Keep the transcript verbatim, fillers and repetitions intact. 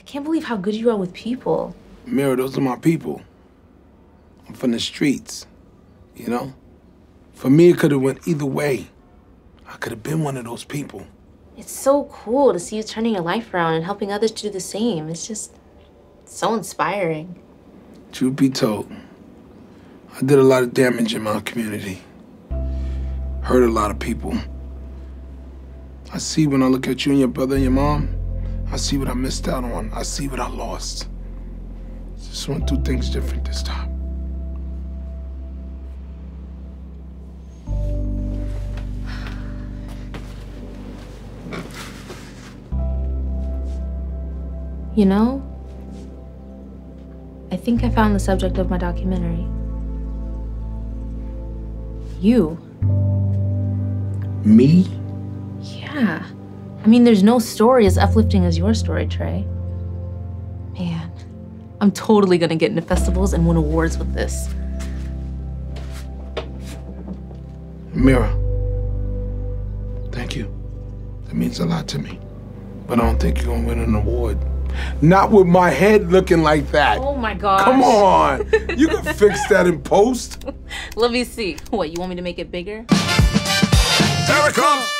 I can't believe how good you are with people. Mira, those are my people. I'm from the streets, you know? For me, it could have went either way. I could have been one of those people. It's so cool to see you turning your life around and helping others to do the same. It's just so inspiring. Truth be told, I did a lot of damage in my community. Hurt a lot of people. I see when I look at you and your brother and your mom, I see what I missed out on. I see what I lost. Just want to do things different this time. You know, I think I found the subject of my documentary. You. Me? Yeah. I mean, there's no story as uplifting as your story, Trey. Man, I'm totally gonna get into festivals and win awards with this. Mira, thank you. That means a lot to me. But I don't think you're gonna win an award. Not with my head looking like that. Oh my gosh. Come on. You can fix that in post. Let me see. What, you want me to make it bigger? There it comes.